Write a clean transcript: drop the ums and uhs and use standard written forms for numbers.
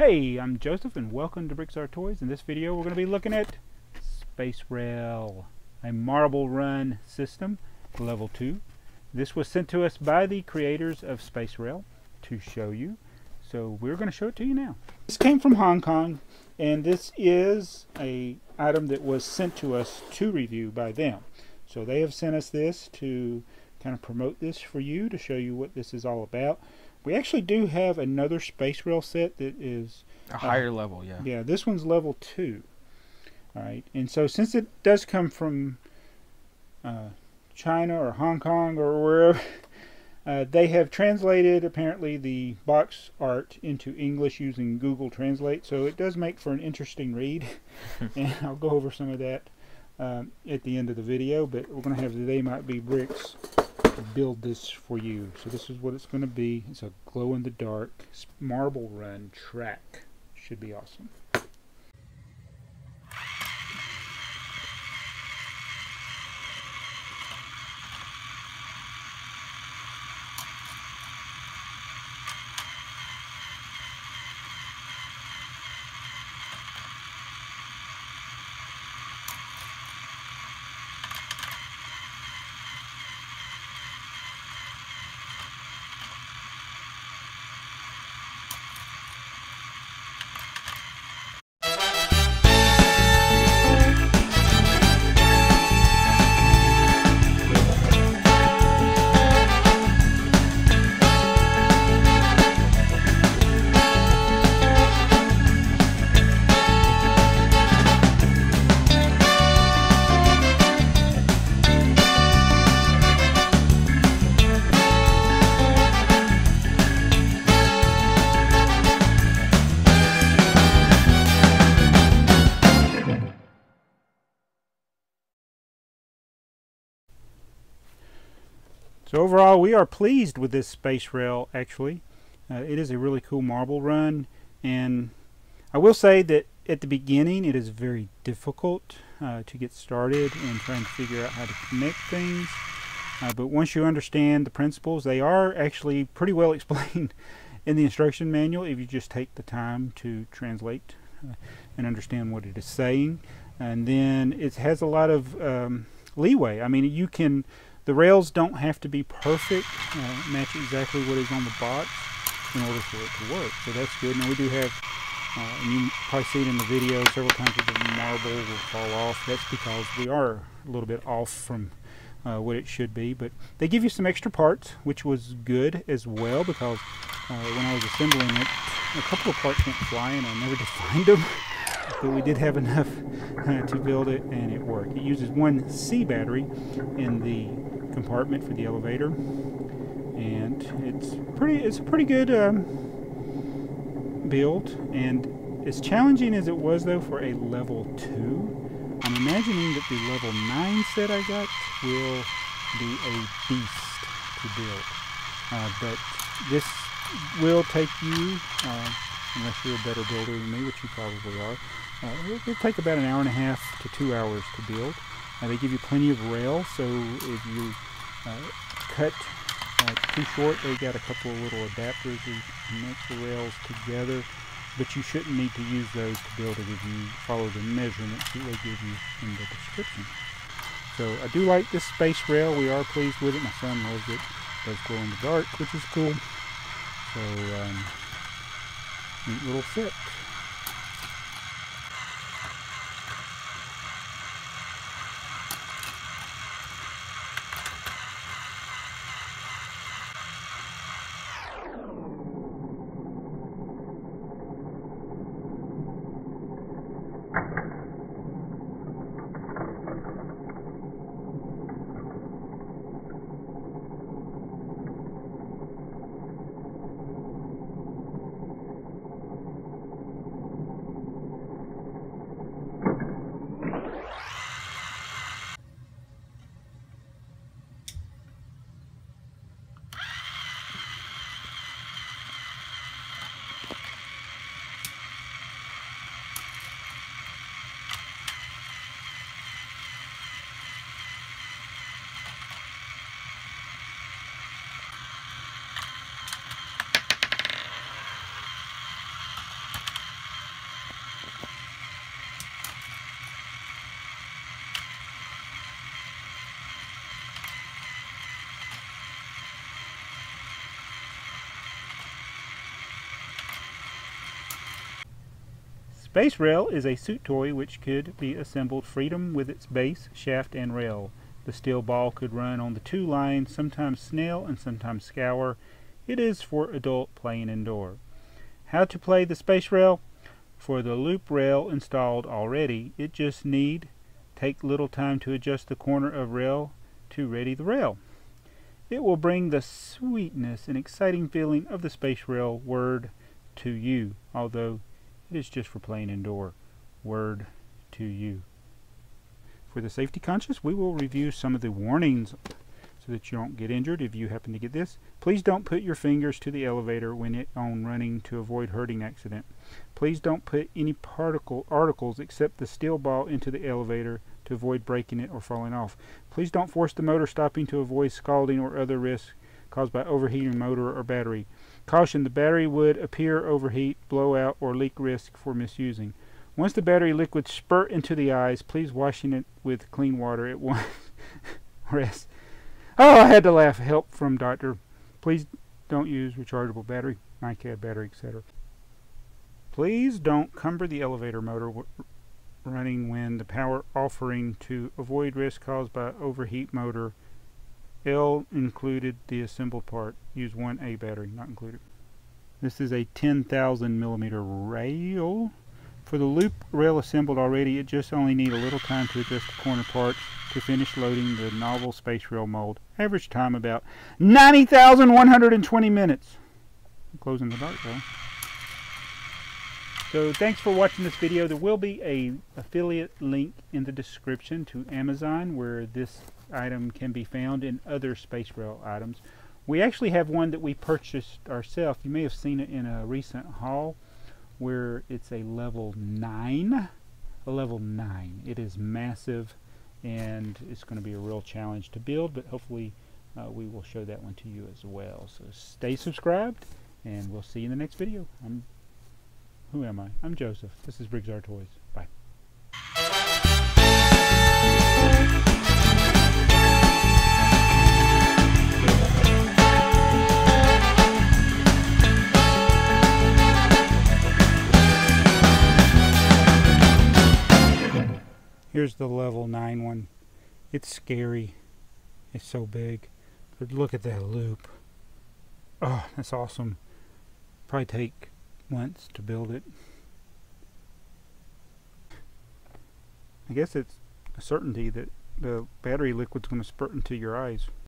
Hey, I'm Joseph and welcome to BrickTsar Toys. In this video we're going to be looking at Space Rail, a marble run system, level 2. This was sent to us by the creators of Space Rail to show you, so we're going to show it to you now. This came from Hong Kong and this is an item that was sent to us to review by them. So they have sent us this to kind of promote this for you, to show you what this is all about. We actually do have another Space Rail set that is a higher level, yeah. Yeah, this one's level 2. All right, and so since it does come from China or Hong Kong or wherever, they have translated apparently the box art into English using Google Translate, so it does make for an interesting read, and I'll go over some of that at the end of the video. But we're going to have the They Might Be Bricks build this for you. So this is what it's going to be. It's a glow-in-the-dark marble run track. Should be awesome. So overall, we are pleased with this Space Rail, actually. It is a really cool marble run, and I will say that at the beginning it is very difficult to get started and trying to figure out how to connect things. But once you understand the principles, they are actually pretty well explained in the instruction manual if you just take the time to translate and understand what it is saying. And then it has a lot of leeway. I mean, you can... The rails don't have to be perfect, match exactly what is on the box in order for it to work. So that's good. Now we do have, and you probably see it in the video several times, that the marble will fall off. That's because we are a little bit off from what it should be. But they give you some extra parts, which was good as well, because when I was assembling it, a couple of parts went flying. I never did find them. But we did have enough to build it, and it worked. It uses one C battery in the compartment for the elevator, and it's a pretty good build. And as challenging as it was, though, for a level 2, I'm imagining that the level 9 set I got will be a beast to build. But this will take you, unless you're a better builder than me, which you probably are. It'll take about an hour and a half to 2 hours to build. They give you plenty of rail, so if you cut too short, they got a couple of little adapters to connect the rails together, but you shouldn't need to use those to build it if you follow the measurements that they give you in the description. So I do like this Space Rail. We are pleased with it. My son loves it. It does glow in the dark, which is cool. So, neat little set. Space Rail is a suit toy which could be assembled freedom with its base, shaft, and rail. The steel ball could run on the two lines, sometimes snail and sometimes scour. It is for adult playing indoor. How to play the Space Rail? For the loop rail installed already, it just need take little time to adjust the corner of rail to ready the rail. It will bring the sweetness and exciting feeling of the Space Rail word to you, although it is just for playing indoor. Word to you. For the safety conscious, we will review some of the warnings so that you don't get injured if you happen to get this. Please don't put your fingers to the elevator when on running to avoid hurting accident. Please don't put any articles except the steel ball into the elevator to avoid breaking it or falling off. Please don't force the motor stopping to avoid scalding or other risks caused by overheating motor or battery. Caution, the battery would appear overheat, blow out, or leak risk for misusing. Once the battery liquid spurt into the eyes, please washing it with clean water at once. Rest. Oh, I had to laugh. Help from doctor. Please don't use rechargeable battery, NiCad battery, etc. Please don't cumber the elevator motor running when the power offering to avoid risk caused by overheat motor. L included the assembled part. Use 1A battery, not included. This is a 10,000mm rail. For the loop rail assembled already, it just only need a little time to adjust the corner part to finish loading the novel Space Rail mold. Average time about 90,120 minutes. I'm closing the dark though. So thanks for watching this video. There will be an affiliate link in the description to Amazon where this item can be found and other Space Rail items. We actually have one that we purchased ourselves. You may have seen it in a recent haul, where it's a level 9. It is massive and it's going to be a real challenge to build, but hopefully we will show that one to you as well. So stay subscribed and we'll see you in the next video. I'm Joseph. This is BrickTsar Toys. Bye. Here's the level 9 one. It's scary. It's so big. But look at that loop. Oh, that's awesome. Probably take months to build it. I guess it's a certainty that the battery liquid's going to spurt into your eyes.